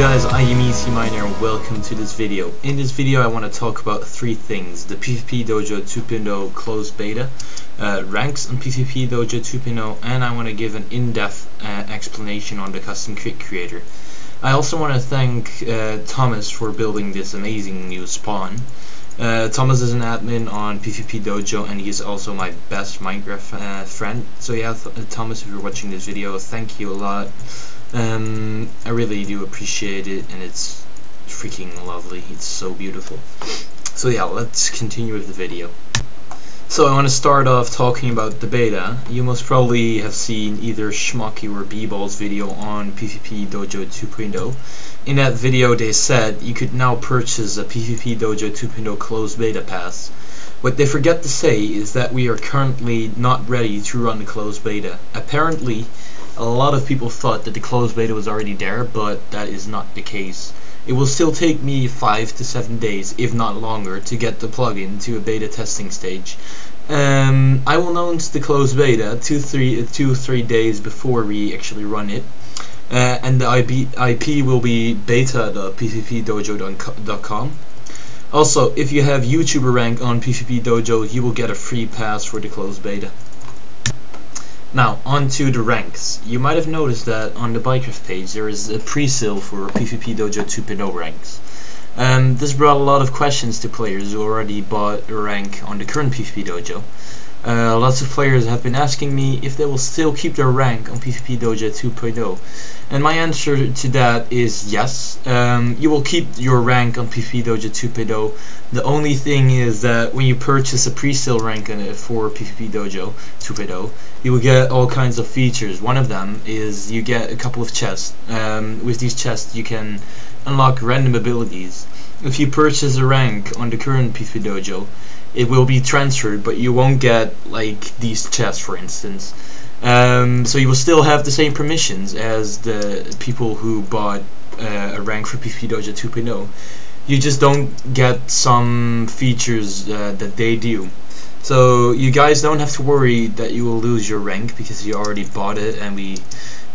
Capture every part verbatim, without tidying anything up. guys, I am EcMiner and welcome to this video. In this video I want to talk about three things: the PvPDojo two point oh closed beta, uh, ranks on PvPDojo two point oh, and I want to give an in-depth uh, explanation on the custom kit creator. I also want to thank uh, Thomas for building this amazing new spawn. Uh, Thomas is an admin on PvPDojo and he is also my best Minecraft uh, friend. So yeah, th Thomas, if you're watching this video, thank you a lot. Um, I really do appreciate it, and it's freaking lovely. It's so beautiful. So yeah, let's continue with the video. So I want to start off talking about the beta. You most probably have seen either Schmockyyy or B-Ball's video on PvPDojo two point oh. In that video they said you could now purchase a PvPDojo two point oh closed beta pass. What they forget to say is that we are currently not ready to run the closed beta. Apparently a lot of people thought that the closed beta was already there, but that is not the case. It will still take me five to seven days, if not longer, to get the plugin to a beta testing stage. Um, I will announce the closed beta two, three, two, three days before we actually run it, uh, and the I P will be beta dot p v p dojo dot com. Also, if you have YouTuber rank on PvPDojo, you will get a free pass for the closed beta. Now, on to the ranks. You might have noticed that on the Buycraft page there is a pre-sale for PvPDojo two point oh ranks. Um, this brought a lot of questions to players who already bought a rank on the current PvPDojo. Uh, lots of players have been asking me if they will still keep their rank on PvPDojo two point oh, and my answer to that is yes. Um, you will keep your rank on PvPDojo two point oh. The only thing is that when you purchase a pre-sale rank in it for PvPDojo two point oh, you will get all kinds of features. One of them is you get a couple of chests. Um, with these chests you can unlock random abilities. If you purchase a rank on the current PvPDojo, it will be transferred, but you won't get like these chests, for instance. Um, so you will still have the same permissions as the people who bought uh, a rank for PvPDojo two point oh. You just don't get some features uh, that they do. So you guys don't have to worry that you will lose your rank because you already bought it, and we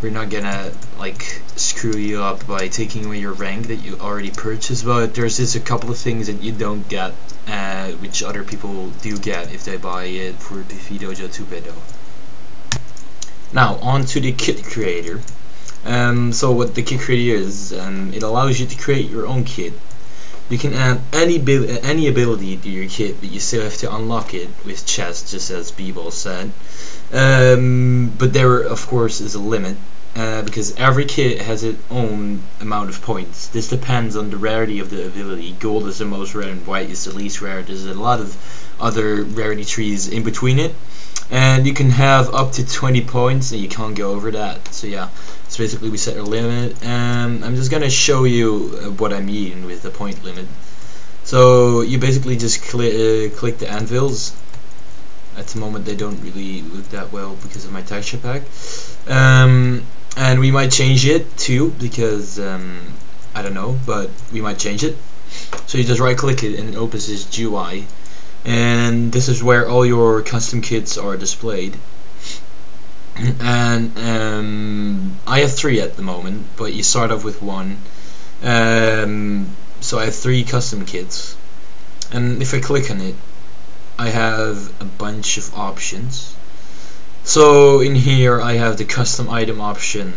we're not gonna like screw you up by taking away your rank that you already purchased. But there's just a couple of things that you don't get, uh, which other people do get if they buy it for PvPDojo two point oh. Now on to the kit creator. Um, so what the kit creator is, um, it allows you to create your own kit. You can add any any ability to your kit, but you still have to unlock it with chests, just as B-Ball said. Um, but there, of course, is a limit, uh, because every kit has its own amount of points. This depends on the rarity of the ability. Gold is the most rare and white is the least rare. There's a lot of other rarity trees in between it. And you can have up to twenty points, and you can't go over that. So yeah, so basically we set a limit. Um, I'm just gonna show you what I mean with the point limit. So you basically just cli uh, click the anvils. At the moment they don't really look that well because of my texture pack. Um, and we might change it too, because um, I don't know, but we might change it. So you just right click it and it opens this G U I. And this is where all your custom kits are displayed. And um, I have three at the moment, but you start off with one. Um, so I have three custom kits, and if I click on it, I have a bunch of options. So in here I have the custom item option.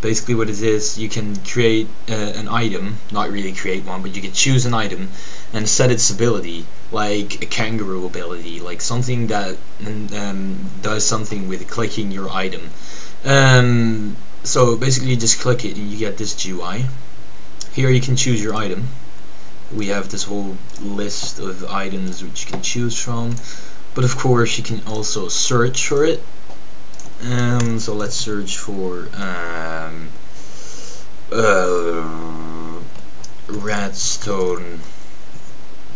Basically what it is, you can create uh, an item, not really create one, but you can choose an item and set its ability, like a kangaroo ability, like something that um, does something with clicking your item. Um, so basically you just click it and you get this G U I. Here you can choose your item. We have this whole list of items which you can choose from, but of course you can also search for it. Um, so let's search for um, uh, redstone.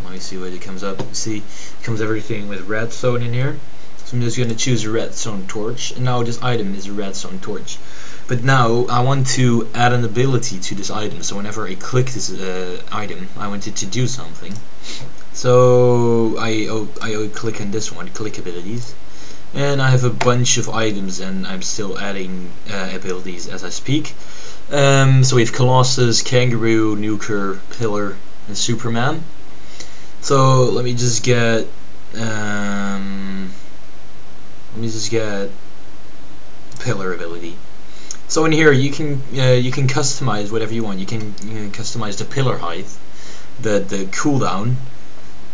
Let me see what it comes up. See, it comes everything with redstone in here. So I'm just going to choose a redstone torch, and now this item is a redstone torch. But now I want to add an ability to this item. So whenever I click this uh, item, I want it to do something. So I oh, I click on this one, click abilities. And I have a bunch of items, and I'm still adding uh, abilities as I speak. Um, so we have Colossus, Kangaroo, Nuker, Pillar, and Superman. So let me just get um, let me just get Pillar ability. So in here you can uh, you can customize whatever you want. You can, you can customize the pillar height, the the cooldown,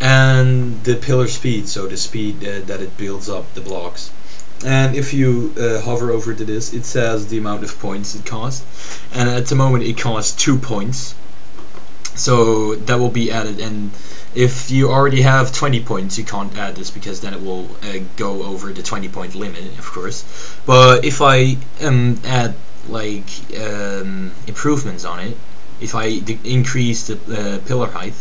and the pillar speed. So the speed uh, that it builds up the blocks. And if you uh, hover over to this, it says the amount of points it costs, and at the moment it costs two points, so that will be added. And if you already have twenty points, you can't add this because then it will uh, go over the twenty point limit, of course. But if I um, add like um, improvements on it, if I d increase the uh, pillar height,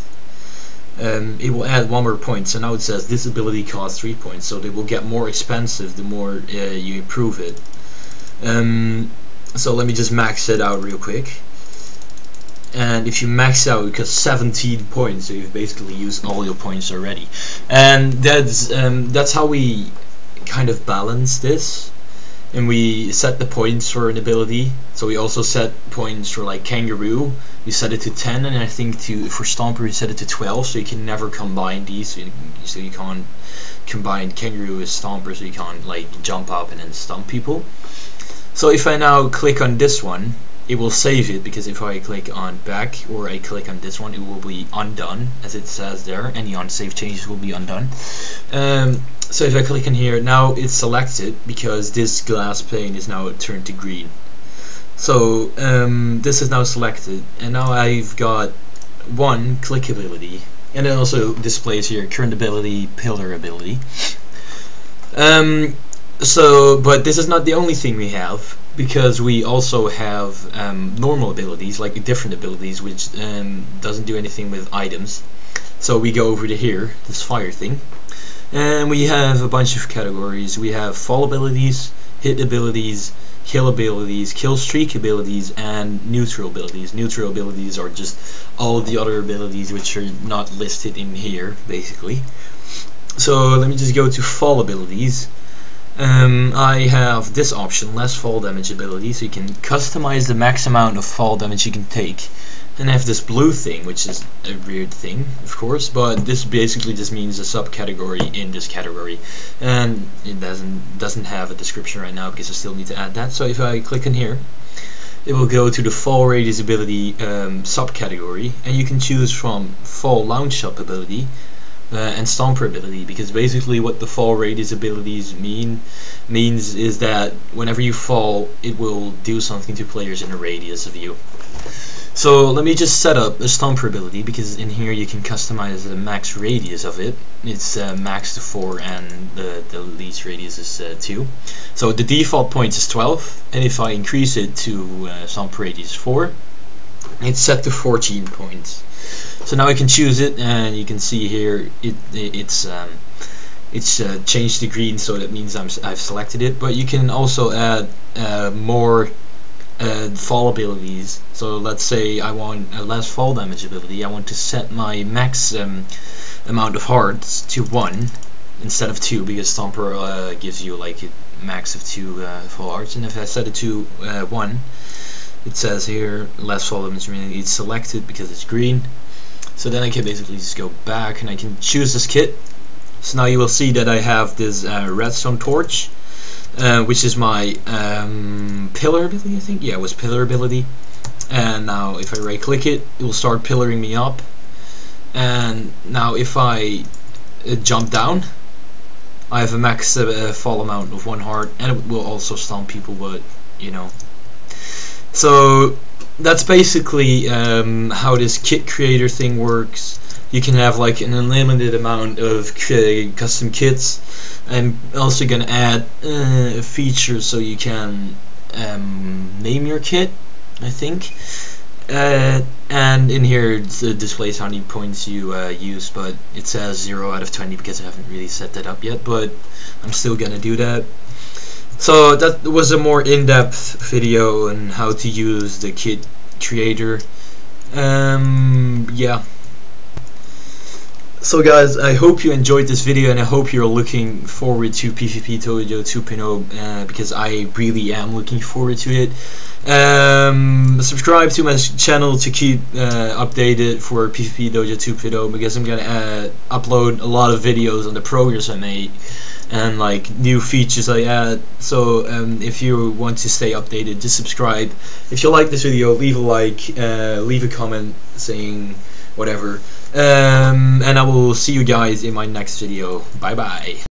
Um, it will add one more point. So now it says this ability costs three points. So they will get more expensive the more uh, you improve it. Um, so let me just max it out real quick. And if you max out, because seventeen points, so you've basically used all your points already. And that's um, that's how we kind of balance this. And we set the points for an ability. So we also set points for like Kangaroo. We set it to ten, and I think to for Stomper we set it to twelve. So you can never combine these. So you, so you can't combine Kangaroo with Stomper. So you can't like jump up and then stomp people. So if I now click on this one, it will save it, because if I click on back or I click on this one, it will be undone, as it says there. Any unsaved changes will be undone. Um, so if I click in here, now it's selected because this glass pane is now turned to green. So um, this is now selected, and now I've got one click ability, and it also displays here current ability, pillar ability. Um, so, but this is not the only thing we have, because we also have um, normal abilities, like different abilities, which um, doesn't do anything with items. So we go over to here, this fire thing, and we have a bunch of categories. We have fall abilities, hit abilities, kill abilities, kill streak abilities, and neutral abilities. Neutral abilities are just all of the other abilities which are not listed in here, basically. So let me just go to fall abilities. Um, I have this option, less fall damage ability, so you can customize the max amount of fall damage you can take. And I have this blue thing, which is a weird thing, of course, but this basically just means a subcategory in this category, and it doesn't doesn't have a description right now because I still need to add that. So if I click in here, it will go to the fall radius ability um, subcategory, and you can choose from fall launch up ability. Uh, and Stomper ability, because basically what the fall radius abilities mean means is that whenever you fall, it will do something to players in a radius of you. So let me just set up a Stomper ability, because in here you can customize the max radius of it. It's uh, max to four, and the, the least radius is uh, two. So the default points is twelve, and if I increase it to uh, Stomper radius four, it's set to fourteen points. So now I can choose it, and you can see here it, it it's um, it's uh, changed to green, so that means I'm I've selected it. But you can also add uh, more uh, fall abilities. So let's say I want a less fall damage ability. I want to set my max um, amount of hearts to one instead of two, because Stomper uh, gives you like a max of two uh, full hearts. And if I set it to uh, one, it says here less fall damage, meaning it's selected because it's green. So then I can basically just go back and I can choose this kit. So now you will see that I have this uh, redstone torch, uh, which is my um, pillar ability, I think. Yeah, it was pillar ability. And now if I right click it, it will start pillaring me up. And now if I uh, jump down, I have a max uh, fall amount of one heart, and it will also stomp people, but you know. So that's basically um, how this kit creator thing works. You can have like an unlimited amount of custom kits. I'm also going to add uh, a feature so you can um, name your kit, I think. Uh, and in here it displays how many points you uh, use, but it says zero out of twenty because I haven't really set that up yet, but I'm still going to do that. So that was a more in-depth video on how to use the kit creator. Um, yeah. So guys, I hope you enjoyed this video, and I hope you're looking forward to PvPDojo two point oh, uh, because I really am looking forward to it. Um, subscribe to my channel to keep uh, updated for PvPDojo two point oh, because I'm gonna uh, upload a lot of videos on the progress I made and like new features I add. So um, if you want to stay updated, just subscribe. If you like this video, leave a like, uh, leave a comment saying whatever, um, and I will see you guys in my next video. Bye bye.